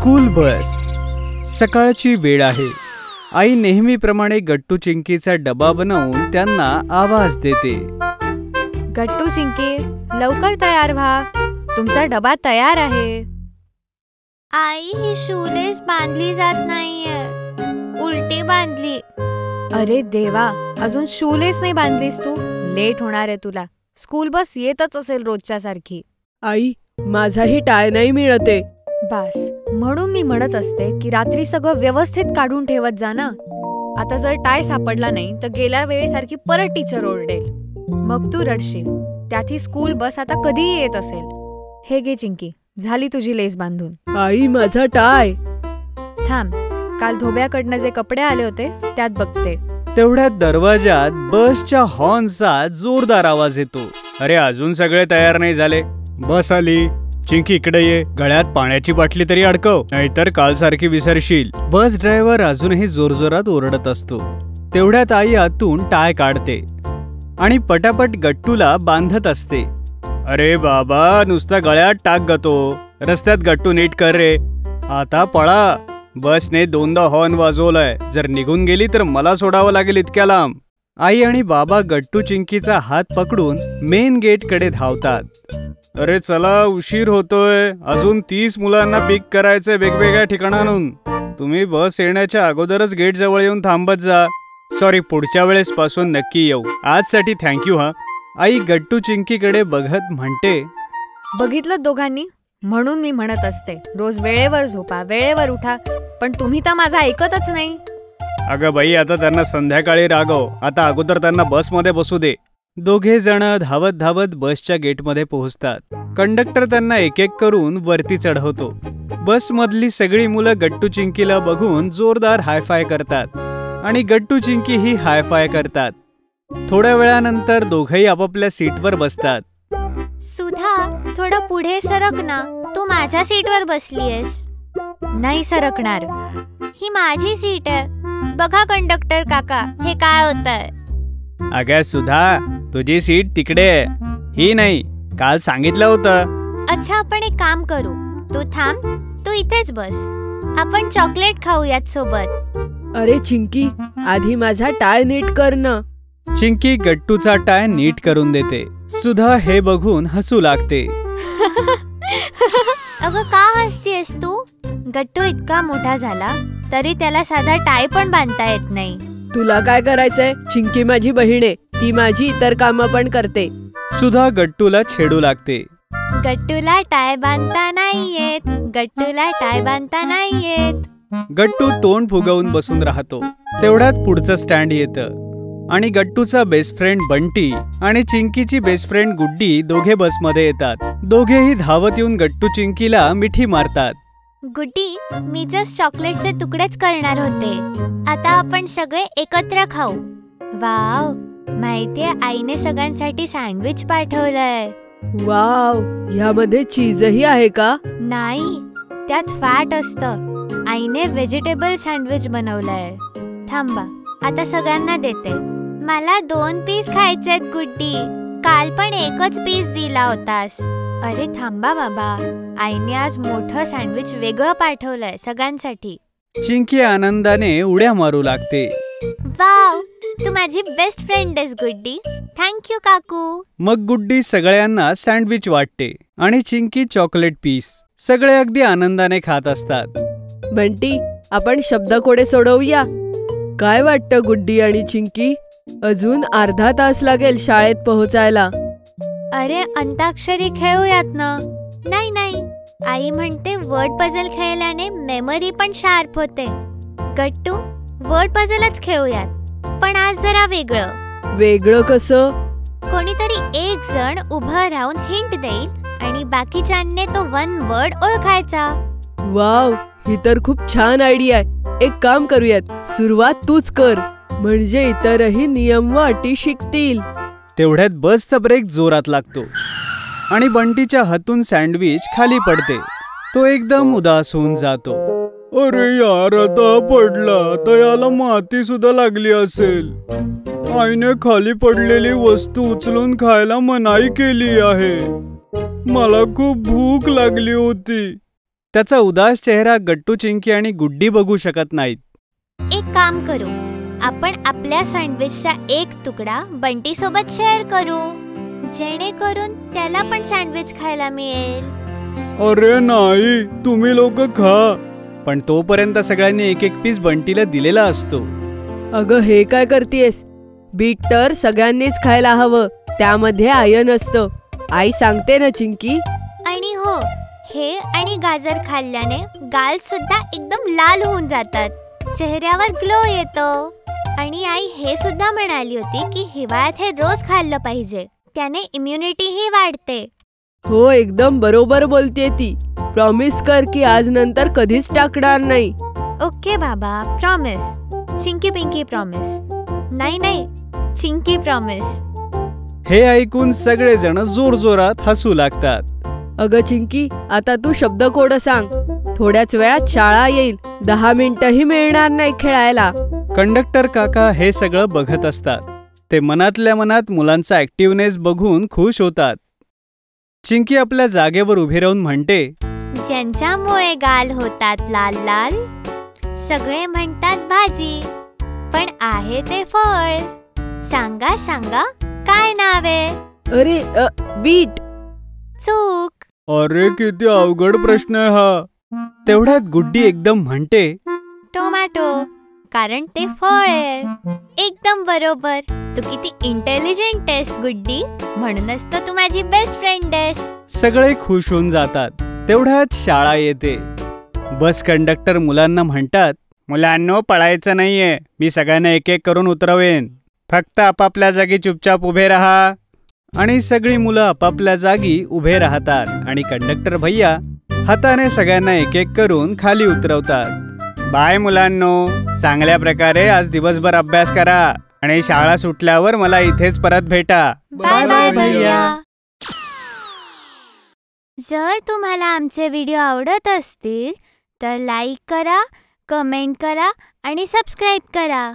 School bus. सकाळची वेळ आहे। आई नेहमीप्रमाणे गट्टू चिंकीचा डबा बनवून त्यांना आवाज देते। गट्टू चिंकी, लवकर तयार व्हा, तुमचा डबा तयार आहे। आई, ही शूलेस बांधली जात नाहीये, उलटी बांधली। अरे देवा, अजून शूलेस नाही बांधलीस तू? लेट होणार आहे तुला, स्कूल बस येतच असेल रोजच्या सारखी। आई, माझाही टाय नाही मिळते। बस म्हणून मी म्हणत असते की रात्री सगळं व्यवस्थित काढून ठेवत जा ना। आता जर टाय सापडला नाही तर गेल्या वेळेसारखी परत टीचर ओरडेल, मग तू रडशील। त्यातही स्कूल बस आता कधीही येत असेल। हे घे चिंकी, झाली तुझी लेस बांधून। आई, माझा टाय। थांब, काल धोब्याकडनं जे कपडे आले होते त्यात बघते। तेवढ्यात दरवाजात बसच्या हॉर्नचा जोरदार आवाज येतो। अरे, अजून सगळे तयार नाही झाले, बस आली। चिंकी, इकडे ये, गळ्यात पाण्याची बाटली तरी अडकव, नाहीतर काल सारखी विसरशील। बस ड्रायव्हर अजूनही जोरजोरात ओरडत असतो। तेवढ्यात आई आतून टाय काढते आणि पटापट गट्टूला बांधत असते। अरे बाबा, नुसता गळ्यात टाक गतो, रस्त्यात गट्टू नीट कर रे, आता पळा। बसने दोनदा हॉर्न वाजवलाय, जर निघून गेली तर मला सोडावं लागेल इतक्या लांब। आई आणि बाबा गट्टू चिंकीचा हात पकडून मेन गेटकडे धावतात। अरे चला, उशीर होतोय, अजून 30 मुलांना पिक करायचे वेगवेगळ्या ठिकाणाहून। तुम्ही बस येण्याच्या अगोदरच गेट जवळ येऊन थांबत जा। सॉरी, पुढच्या वेळेस पासून नक्की येऊ। आजसाठी थँक्यू हा। आई गट्टू चिंकीकडे बघत म्हणते, बघितलं दोघांनी, म्हणून मी म्हणत असते रोज वेळेवर झोपा, वेळेवर उठा, पण तुम्ही तर माझं ऐकतच नाही। अगं बाई, आता त्यांना संध्याकाळी रागव, आता अगोदर त्यांना बसमध्ये बसू दे। दोघे जण धावत धावत बसच्या गेटमध्ये पोहोचतात। कंडक्टर त्यांना एक एक करून वरती चढवतो। बसमधली सगळी मुलं गट्टू चिंकीला बघून जोरदार हायफाय करतात आणि गट्टू चिंकी ही हायफाय करतात। थोड्या वेळानंतर दोघेही आपापल्या सीटवर बसतात। सुधा, थोडं पुढे सरक ना, तू माझ्या सीटवर बसलीयस। नाही सरकणार, ही माझी सीट आहे। बघा कंडक्टर काका, हे काय होतंय? अगं सुधा, तुझी सीट तिकडे आहे, ही नाही, काल सांगितलं होतं। अच्छा, आपण एक काम करू, तू थांब, तू इथेच बस, आपण चॉकलेट खाऊयात सोबत। अरे चिंकी, आधी माझा टाय नीट कर ना। चिंकी गट्टूचा टाय नीट करून देते। सुधा हे बघून हसू लागते। अगं का हसतेस तू? गट्टू इतका मोठा झाला तरी त्याला साधा टाय पण बांधता येत नाही। तुला काय करायचंय? चिंकी माझी बहीण आहे, ती माझी इतर कामं पण करते। सुधा गट्टूला छेडू लागते। गट्टूला टाय बांधता नाहीयेत, गट्टूला टाय बांधता नाहीयेत। गट्टू तोंड फुगवून बसून राहतो। तेवढ्यात पुढचं स्टँड येतं आणि गट्टूचा बेस्ट फ्रेंड बंटी आणि चिंकीची बेस्ट फ्रेंड गुड्डी दोघे बसमध्ये येतात। दोघेही धावत येऊन गट्टू चिंकीला मिठी मारतात। गुड्डी, मी जस्ट चॉकलेटचे तुकडेच करणार होते, आता आपण सगळे एकत्र खाऊ। वाव, माहितीये आईने सगळ्यांसाठी सँडविच पाठवलंय। वाव, यामध्ये चीजही आहे का? नाही, त्यात फॅट असतं। आईने व्हेजिटेबल सँडविच बनवलंय। थांबा, आता सगळ्यांना देते। मला 2 पीस खायचेत गुड्डी, काल पण एकच पीस दिला होतास। अरे थांबा बाबा, आईने आज मोठं सँडविच वेगळं पाठवलंय सगळ्यांसाठी। चिंकी आनंदाने उड्या मारू लागते। वाव, तू माझी बेस्ट फ्रेंड आहेस गुड्डी, थँक्यू काकू। मग गुड्डी सगळ्यांना सँडविच वाटते आणि चिंकी चॉकलेट पीस। सगळे अगदी आनंदाने खात असतात। बंटी, आपण शब्दकोडे सोडवूया। काय वाटतं गुड्डी आणि चिंकी, अजून अर्धा तास लागेल शाळेत पोहोचायला? अरे अंताक्षरी खेळूयात ना। नाही नाही, आई म्हणते वर्ड पझल खेळल्याने मेमरी पण शार्प होते। गट्टू, वर्ड पझलच खेळूयात, पण आज जरा वेगळं। वेगळं कसं? कोणीतरी एक जण उभं राहून हिंट देईल आणि बाकीच्यांनी तो वन वर्ड ओळखायचा। वाव, ही तर खूप छान आयडिया आहे। एक काम करूयात, सुरुवात तूच कर, म्हणजे इतरही नियम व अटी शिकतील। तेवढ्यात बसचा ब्रेक जोरात लागतो आणि बंटीच्या हातून सँडविच खाली पडते। तो एकदम उदास होऊन जातो। अरे यार, आता पडला तर याला माती सुद्धा लागली असेल। आईने खाली पडलेली वस्तू उचलून खायला मनाई केली आहे, मला खूप भूक लागली होती। त्याचा उदास चेहरा गट्टू चिंकी आणि गुड्डी बघू शकत नाहीत। एक काम करू, आपण आपल्या सँडविचचा एक तुकडा बंटी सोबत शेअर करू, जेणेकरून त्याला पण सँडविच खायला मिळेल। अरे नाही, तुम्ही लोक खा। पण तोपर्यंत सगळ्यांनी एक एक पीस बंटीला दिलेला असतो। अगं हे काय करतेस? बीट तर सगळ्यांनीच खायला हवं, त्यामध्ये आयन असतं, आई सांगते ना चिंकी। आणि हो, हे आणि गाजर खाल्ल्याने गाल सुद्धा एकदम लाल होऊन जातात, चेहऱ्यावर ग्लो येतो। आणि आई हे सुद्धा म्हणाली होती की हिवाळ्यात हे रोज खाल्लं पाहिजे, त्याने इम्युनिटी ही वाढते। हो, एकदम बरोबर बोलते ती। प्रॉमिस कर की आज नंतर कधीच टाकणार नाही। ओके बाबा, प्रॉमिस। Chinki pinky promise. नाही नाही, चिंकी प्रॉमिस। हे ऐकून सगळे जण जोरजोरात हसू लागतात। अगं चिंकी, आता तू शब्दकोड सांग, थोड्याच वेळात शाळा येईल, 10 मिनिटंही मिळणार नाही खेळायला। कंडक्टर काका हे सगळं बघत असतात, ते मनातल्या मनात मुलांचा ऍक्टिव्हनेस बघून खुश होतात। चिंकी आपल्या जागेवर उभी राहून म्हणते, ज्यांच्यामुळे गाल होतात लाल लाल, सगळे म्हणतात भाजी, पण आहे ते फळ, सांगा सांगा काय नाव आहे? अरे बीट। चूक। अरे किती अवघड प्रश्न आहे हा। तेवढ्यात गुड्डी एकदम म्हणते, टोमॅटो, कारण ते फळ आहे। एकदम बरोबर, तू किती इंटेलिजंट आहेस गुड्डी, म्हणूनच तर तू माझी बेस्ट फ्रेंड आहेस। सगळे खुश होऊन जातात। तेवढ्यात शाळा येते। बस कंडक्टर मुलांना म्हणतात, मुलांनो पळायचं नाहीये, मी सगळ्यांना एक एक करून उतरवेन, फक्त आपापल्या जागी चुपचाप उभे राहा। आणि सगळी मुलं आपापल्या जागी उभे राहतात आणि कंडक्टर भैया हाताने सगळ्यांना एक एक करून खाली उतरवतात। बाय मुलांनो, चांगल्या प्रकारे आज दिवसभर अभ्यास करा आणि शाळा सुटल्यावर मला इथेच परत भेटा। बाय बाय भैया। जर तुम्हाला आमचे व्हिडिओ आवडत असतील तर लाईक करा, कमेंट करा आणि सबस्क्राईब करा।